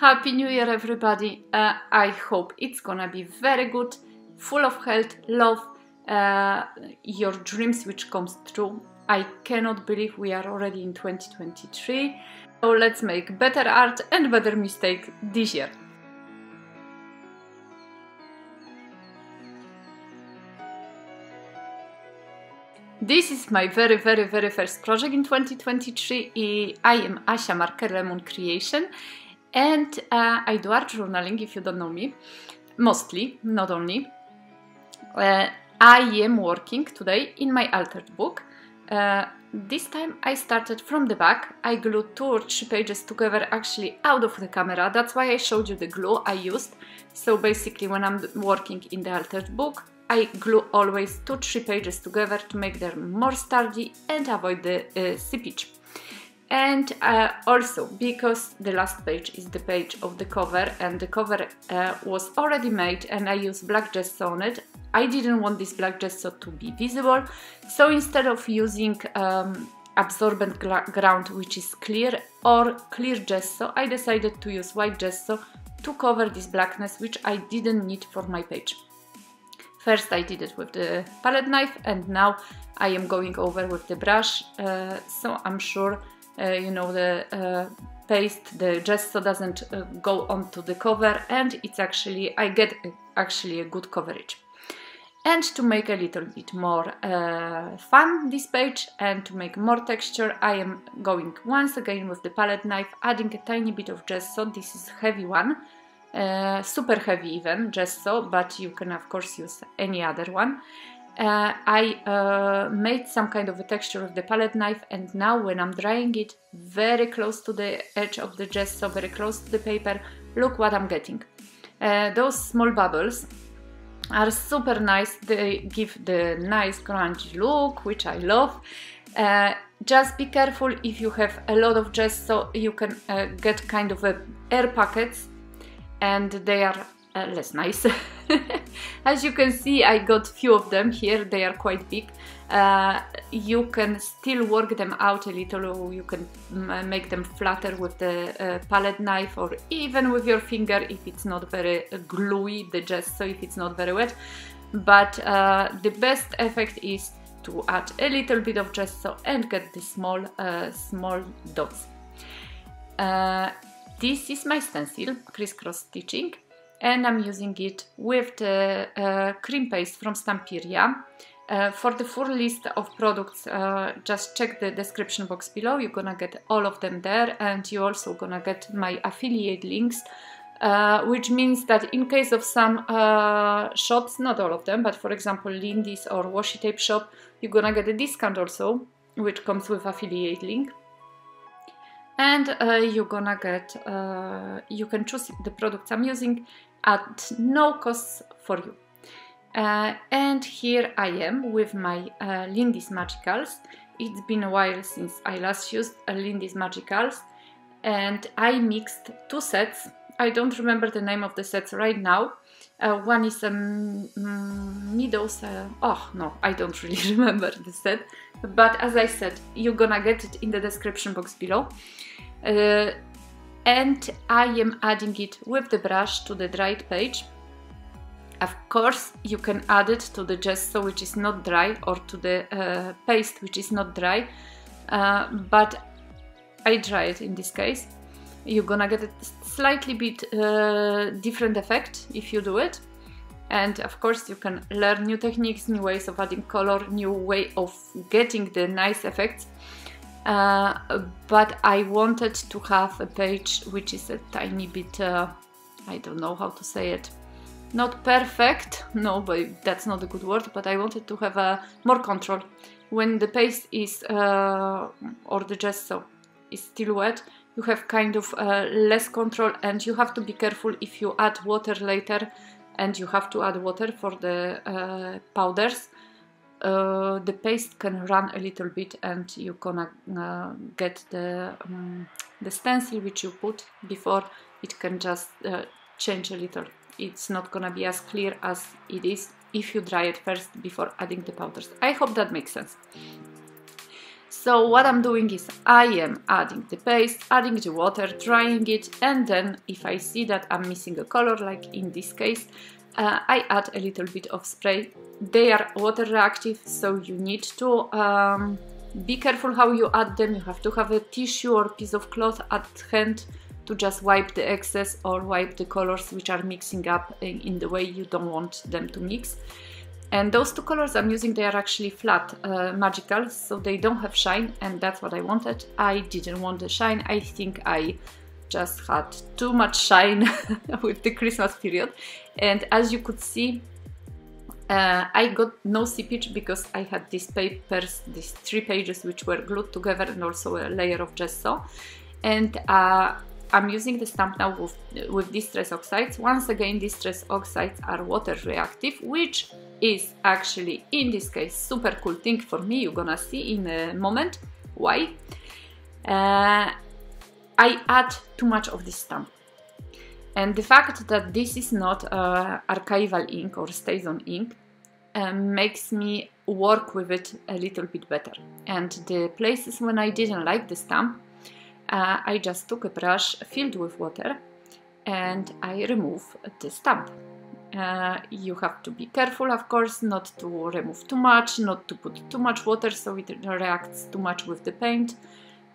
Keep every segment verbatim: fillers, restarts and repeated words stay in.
Happy New Year, everybody. Uh, I hope it's gonna be very good, full of health, love, uh, your dreams which comes true. I cannot believe we are already in twenty twenty-three. So let's make better art and better mistake this year. This is my very, very, very first project in twenty twenty-three. I am Asia Marquet Lemon Creation, and uh, I do art journaling, if you don't know me, mostly, not only. Uh, I am working today in my altered book. Uh, this time I started from the back. I glued two or three pages together actually out of the camera. That's why I showed you the glue I used. So basically when I'm working in the altered book, I glue always two to three pages together to make them more sturdy and avoid the uh, seepage. And uh, also because the last page is the page of the cover, and the cover uh, was already made and I used black gesso on it. I didn't want this black gesso to be visible, so instead of using um, absorbent ground which is clear or clear gesso, I decided to use white gesso to cover this blackness which I didn't need for my page. First I did it with the palette knife, and now I am going over with the brush, uh, so I'm sure uh, you know the uh, paste, the gesso doesn't uh, go onto the cover, and it's actually, I get uh, actually a good coverage. And to make a little bit more uh, fun this page and to make more texture, I am going once again with the palette knife, adding a tiny bit of gesso. This is heavy one, uh, super heavy even gesso, but you can of course use any other one. Uh, I uh, made some kind of a texture with the palette knife, and now when I'm drying it very close to the edge of the gesso, very close to the paper, look what I'm getting. Uh, those small bubbles are super nice. They give the nice grungy look which I love. Uh, just be careful, if you have a lot of gesso you can uh, get kind of a air pockets and they are uh, less nice. As you can see, I got few of them here, they are quite big. Uh, you can still work them out a little, you can make them flatter with the uh, palette knife or even with your finger if it's not very uh, gluey, the gesso, if it's not very wet. But uh, the best effect is to add a little bit of gesso and get the small, uh, small dots. Uh, this is my stencil, Cris-Cross Stitching, and I'm using it with the uh, cream paste from Stamperia. Uh, for the full list of products, uh, just check the description box below, you're gonna get all of them there, and you're also gonna get my affiliate links, uh, which means that in case of some uh, shops, not all of them, but for example Lindy's or Washi Tape shop, you're gonna get a discount also, which comes with affiliate link. And uh, you're gonna get, uh, you can choose the products I'm using at no cost for you. Uh, and here I am with my uh, Lindy's Magicals. It's been a while since I last used a Lindy's Magicals, and I mixed two sets. I don't remember the name of the sets right now. Uh, one is a um, Meadows, uh, oh no, I don't really remember the set, but as I said, you're gonna get it in the description box below. Uh, and I am adding it with the brush to the dried page. Of course, you can add it to the gesso which is not dry, or to the uh, paste which is not dry, uh, but I dry it in this case. You're gonna get a slightly bit uh, different effect if you do it. And of course, you can learn new techniques, new ways of adding color, new way of getting the nice effects. Uh, but I wanted to have a page which is a tiny bit, uh, I don't know how to say it, not perfect, no, but that's not a good word, but I wanted to have uh, more control. When the paste is, uh, or the gesso is still wet, you have kind of uh, less control, and you have to be careful if you add water later, and you have to add water for the uh, powders. Uh, the paste can run a little bit, and you're gonna uh, get the, um, the stencil which you put before, it can just uh, change a little. It's not gonna be as clear as it is if you dry it first before adding the powders. I hope that makes sense. So what I'm doing is I am adding the paste, adding the water, drying it, and then if I see that I'm missing a color, like in this case, uh, I add a little bit of spray. They are water reactive, so you need to um, be careful how you add them. You have to have a tissue or piece of cloth at hand to just wipe the excess or wipe the colors which are mixing up in the way you don't want them to mix. And those two colors I'm using, they are actually flat uh, magicals, so they don't have shine, and that's what I wanted. I didn't want the shine. I think I just had too much shine with the Christmas period. And as you could see, uh, I got no seepage because I had these papers, these three pages which were glued together, and also a layer of gesso. And uh, I'm using the stamp now with, with Distress Oxides. Once again, Distress Oxides are water reactive, which is actually, in this case, super cool thing for me. You're gonna see in a moment why. Uh, I add too much of this stamp. And the fact that this is not uh, archival ink or stays-on ink uh, makes me work with it a little bit better. And the places when I didn't like the stamp, Uh, I just took a brush filled with water and I remove the stamp. Uh, you have to be careful, of course, not to remove too much, not to put too much water so it reacts too much with the paint.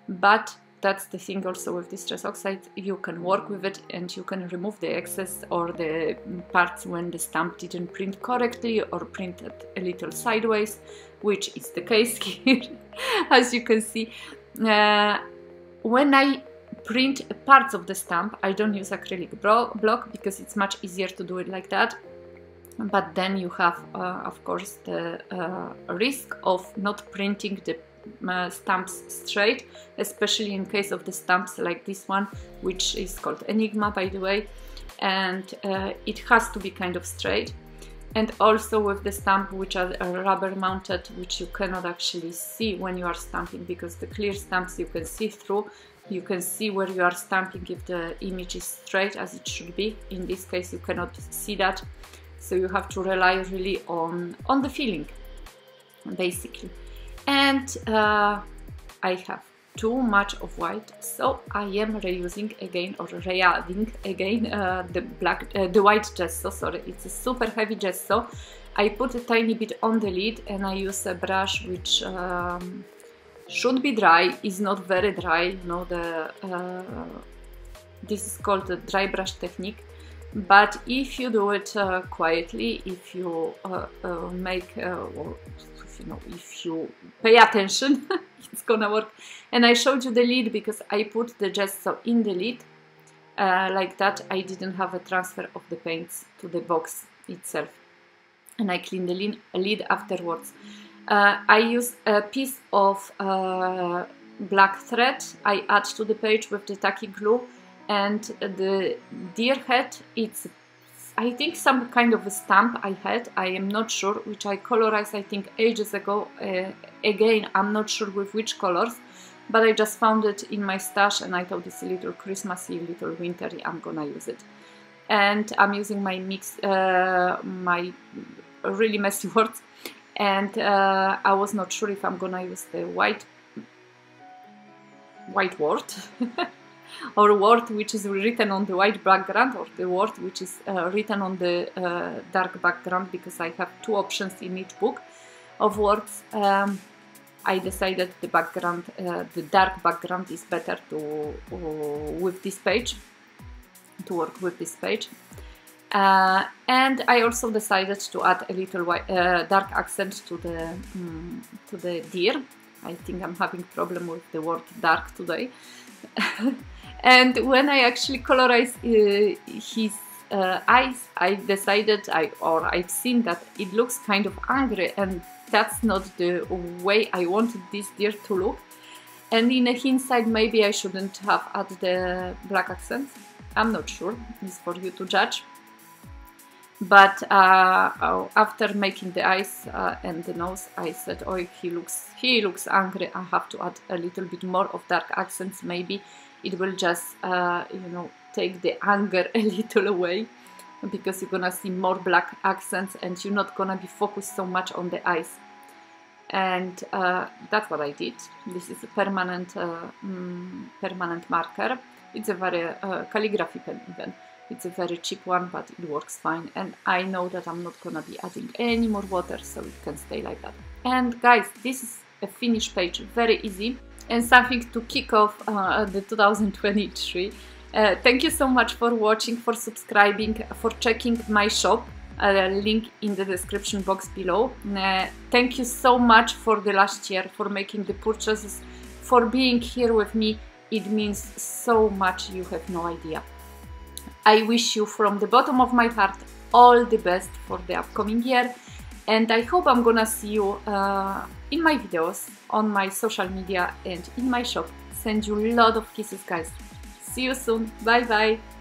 But that's the thing also with Distress Oxide, you can work with it and you can remove the excess or the parts when the stamp didn't print correctly or printed a little sideways, which is the case here, as you can see. Uh, When I print parts of the stamp, I don't use acrylic block because it's much easier to do it like that. But then you have, uh, of course, the uh, risk of not printing the uh, stamps straight, especially in case of the stamps like this one, which is called Enigma, by the way, and uh, it has to be kind of straight. And also with the stamp which are rubber mounted, which you cannot actually see when you are stamping, because the clear stamps you can see through, you can see where you are stamping if the image is straight as it should be. In this case you cannot see that, so you have to rely really on, on the feeling, basically. And uh, I have too much of white, so I am reusing again or re-adding again uh, the black, uh, the white gesso. Sorry, it's a super heavy gesso. I put a tiny bit on the lid and I use a brush which um, should be dry. Is not very dry. You know, the uh, this is called the dry brush technique. But if you do it uh, quietly, if you uh, uh, make uh, or you know, if you pay attention, it's gonna work. And I showed you the lid because I put the gesso in the lid uh, like that. I didn't have a transfer of the paints to the box itself, and I cleaned the lid afterwards. Uh, I use a piece of uh, black thread. I add to the page with the tacky glue, and the deer head. It's I think some kind of a stamp I had, I am not sure, which I colorized I think ages ago. Uh, again, I'm not sure with which colors, but I just found it in my stash and I thought it's a little Christmassy, little wintery, I'm gonna use it. And I'm using my mix, uh, my really messy words, and uh, I was not sure if I'm gonna use the white, white word. Or word which is written on the white background, or the word which is uh, written on the uh, dark background, because I have two options in each book of words. Um, I decided the background, uh, the dark background is better to uh, with this page, to work with this page. Uh, and I also decided to add a little white, uh, dark accent to the um, to the deer. I think I'm having problem with the word dark today. And when I actually colorize uh, his uh, eyes, I decided, I or I've seen that it looks kind of angry, and that's not the way I wanted this deer to look. And in a hindsight, maybe I shouldn't have added the black accents. I'm not sure. It's for you to judge. But uh, after making the eyes uh, and the nose, I said, "Oh, he looks he looks angry. I have to add a little bit more of dark accents. Maybe it will just uh, you know, take the anger a little away, because you're gonna see more black accents and you're not gonna be focused so much on the eyes." and uh, that's what I did. This is a permanent uh, mm, permanent marker. It's a very uh, calligraphy pen even. It's a very cheap one, but it works fine, and I know that I'm not gonna be adding any more water, so it can stay like that. And guys, this is a finished page, very easy, and something to kick off uh, the two thousand twenty-three. Uh, thank you so much for watching, for subscribing, for checking my shop, uh, link in the description box below. Uh, thank you so much for the last year, for making the purchases, for being here with me. It means so much, you have no idea. I wish you from the bottom of my heart all the best for the upcoming year, and I hope I'm gonna see you uh, in my videos, on my social media and in my shop. Send you a lot of kisses, guys. See you soon. Bye bye.